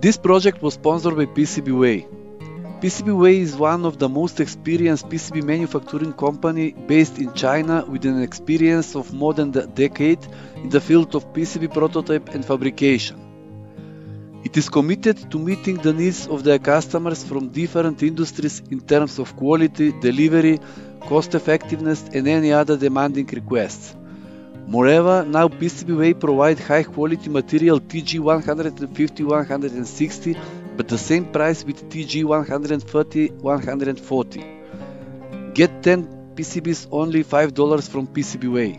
This project was sponsored by PCBWay. PCBWay is one of the most experienced PCB manufacturing company based in China with an experience of more than a decade in the field of PCB prototype and fabrication. It is committed to meeting the needs of their customers from different industries in terms of quality, delivery, cost effectiveness and any other demanding requests. Moreover, now PCBWay provide high-quality material TG150-160, but the same price with TG130-140. Get 10 PCBs only $5 from PCBWay.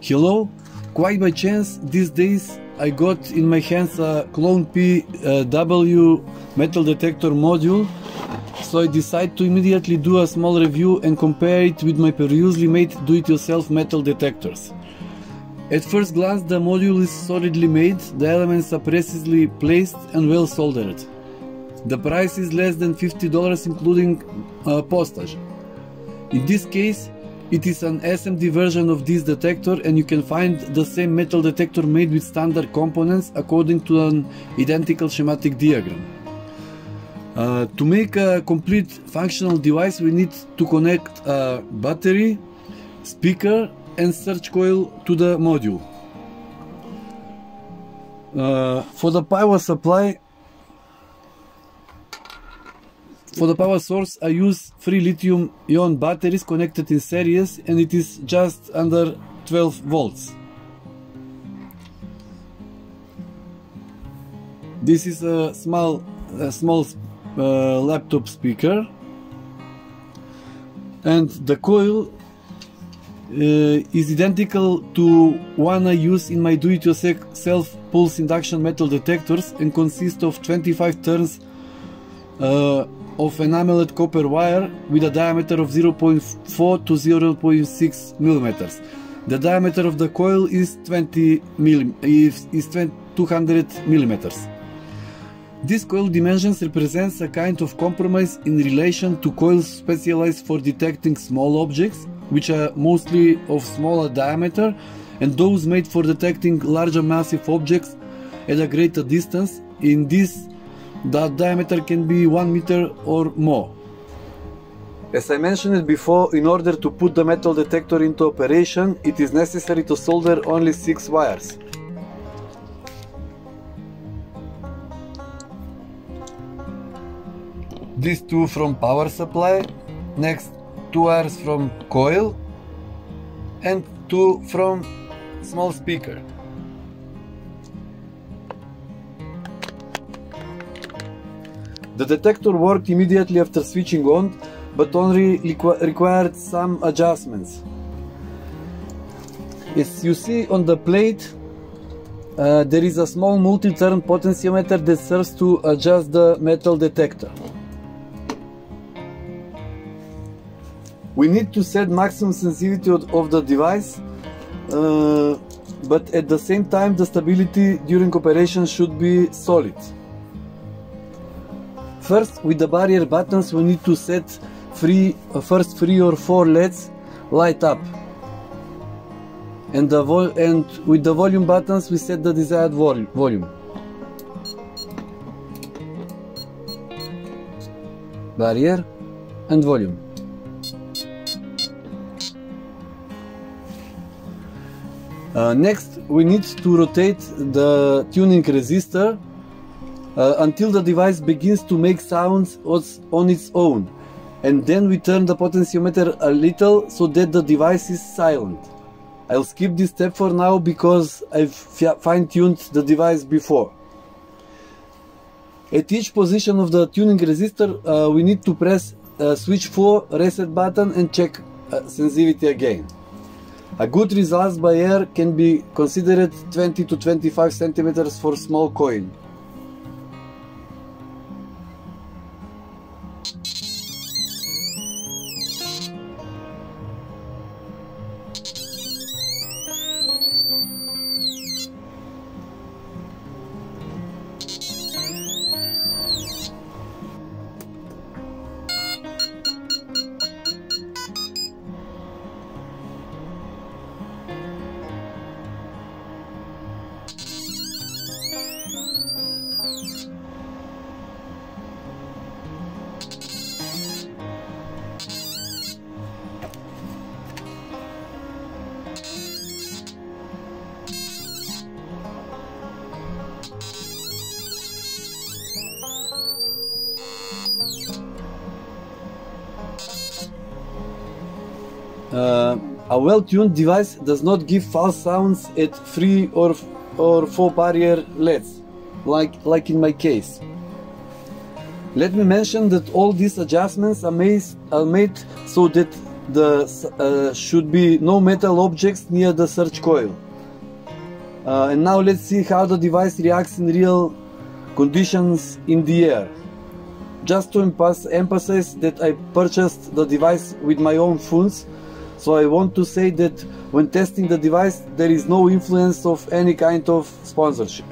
Hello, quite by chance these days I got in my hands a Clone PW metal detector module. So I decided to immediately do a small review and compare it with my previously made do-it-yourself metal detectors. At first glance the module is solidly made, the elements are precisely placed and well soldered. The price is less than $50 including postage. In this case it is an SMD version of this detector and you can find the same metal detector made with standard components according to an identical schematic diagram. To make a complete functional device we need to connect a battery, speaker and surge coil to the module. For the power source I use 3 lithium-ion batteries connected in series and it is just under 12 volts. This is a small laptop speaker, and the coil is identical to one I use in my do-it-yourself pulse induction metal detectors and consists of 25 turns of enameled copper wire with a diameter of 0.4 to 0.6 millimeters. The diameter of the coil is 200 millimeters. This coil dimensions represents a kind of compromise in relation to coils specialized for detecting small objects, which are mostly of smaller diameter, and those made for detecting larger massive objects at a greater distance. In this, the diameter can be 1 meter or more. As I mentioned it before, in order to put the metal detector into operation, it is necessary to solder only 6 wires. These 2 from power supply, next 2 wires from coil and 2 from small speaker. The detector worked immediately after switching on, but only required some adjustments. As you see on the plate, there is a small multi-turn potentiometer that serves to adjust the metal detector. We need to set maximum sensitivity of the device, but at the same time the stability during operation should be solid. First, with the barrier buttons we need to set first three or four LEDs light up, and with the volume buttons we set the desired volume. Barrier and volume. Next, we need to rotate the tuning resistor until the device begins to make sounds on its own, and then we turn the potentiometer a little so that the device is silent. I'll skip this step for now because I've fine-tuned the device before. At each position of the tuning resistor we need to press switch 4 reset button and check sensitivity again. A good result by ear can be considered 20 to 25 centimeters for small coin. A well-tuned device does not give false sounds at 3 or 4 barrier LEDs, like in my case. Let me mention that all these adjustments are made so that there should be no metal objects near the surge coil. And now let's see how the device reacts in real conditions in the air. Just to emphasize that I purchased the device with my own funds, so I want to say that when testing the device, there is no influence of any kind of sponsorship.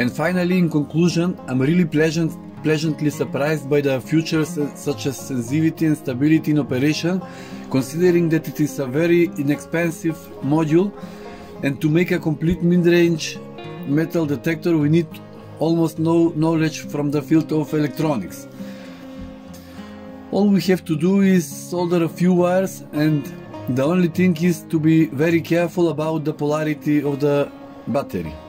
And finally, in conclusion, I'm really pleasantly surprised by the features such as sensitivity and stability in operation, considering that it is a very inexpensive module, and to make a complete mid-range metal detector we need almost no knowledge from the field of electronics. All we have to do is solder a few wires, and the only thing is to be very careful about the polarity of the battery.